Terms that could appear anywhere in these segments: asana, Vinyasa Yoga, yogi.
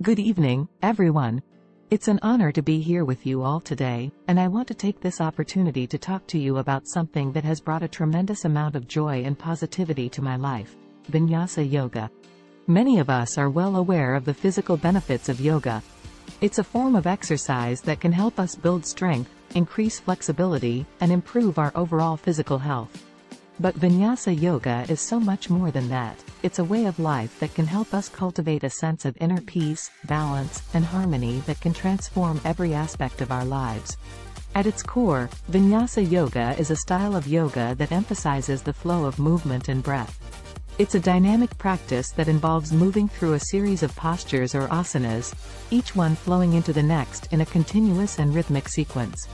Good evening, everyone. It's an honor to be here with you all today, and I want to take this opportunity to talk to you about something that has brought a tremendous amount of joy and positivity to my life: Vinyasa Yoga. Many of us are well aware of the physical benefits of yoga. It's a form of exercise that can help us build strength, increase flexibility, and improve our overall physical health. But Vinyasa Yoga is so much more than that. It's a way of life that can help us cultivate a sense of inner peace, balance, and harmony that can transform every aspect of our lives. At its core, Vinyasa Yoga is a style of yoga that emphasizes the flow of movement and breath. It's a dynamic practice that involves moving through a series of postures or asanas, each one flowing into the next in a continuous and rhythmic sequence.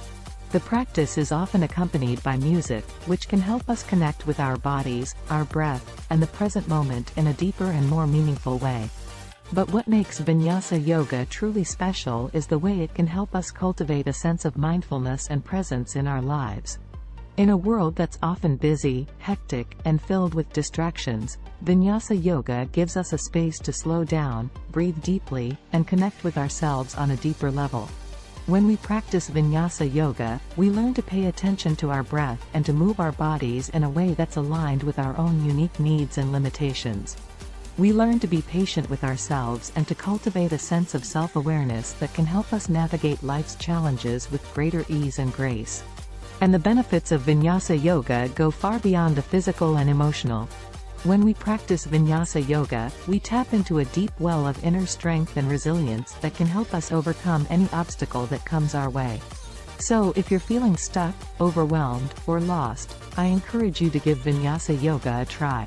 The practice is often accompanied by music, which can help us connect with our bodies, our breath, and the present moment in a deeper and more meaningful way. But what makes Vinyasa Yoga truly special is the way it can help us cultivate a sense of mindfulness and presence in our lives. In a world that's often busy, hectic, and filled with distractions, Vinyasa Yoga gives us a space to slow down, breathe deeply, and connect with ourselves on a deeper level. When we practice Vinyasa Yoga, we learn to pay attention to our breath and to move our bodies in a way that's aligned with our own unique needs and limitations. We learn to be patient with ourselves and to cultivate a sense of self-awareness that can help us navigate life's challenges with greater ease and grace. And the benefits of Vinyasa Yoga go far beyond the physical and emotional. When we practice Vinyasa Yoga, we tap into a deep well of inner strength and resilience that can help us overcome any obstacle that comes our way. So if you're feeling stuck, overwhelmed, or lost, I encourage you to give Vinyasa Yoga a try.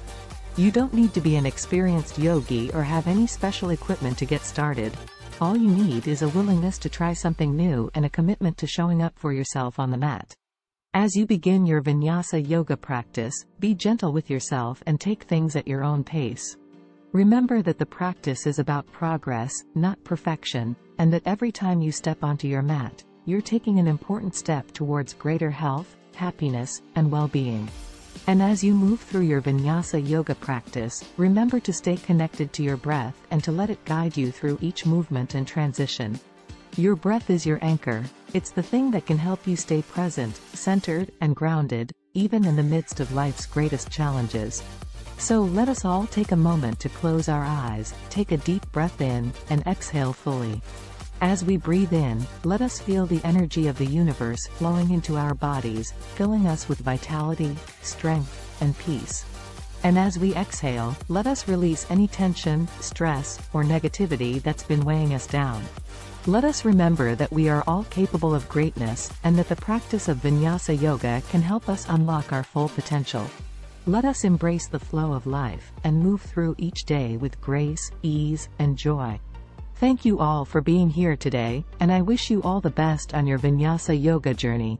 You don't need to be an experienced yogi or have any special equipment to get started. All you need is a willingness to try something new and a commitment to showing up for yourself on the mat. As you begin your Vinyasa Yoga practice, be gentle with yourself and take things at your own pace. Remember that the practice is about progress, not perfection, and that every time you step onto your mat, you're taking an important step towards greater health, happiness, and well-being. And as you move through your Vinyasa Yoga practice, remember to stay connected to your breath and to let it guide you through each movement and transition. Your breath is your anchor. It's the thing that can help you stay present, centered, and grounded, even in the midst of life's greatest challenges. So let us all take a moment to close our eyes, take a deep breath in, and exhale fully. As we breathe in, let us feel the energy of the universe flowing into our bodies, filling us with vitality, strength, and peace. And as we exhale, let us release any tension, stress, or negativity that's been weighing us down. Let us remember that we are all capable of greatness and that the practice of Vinyasa Yoga can help us unlock our full potential. Let us embrace the flow of life and move through each day with grace, ease, and joy. Thank you all for being here today, and I wish you all the best on your Vinyasa Yoga journey.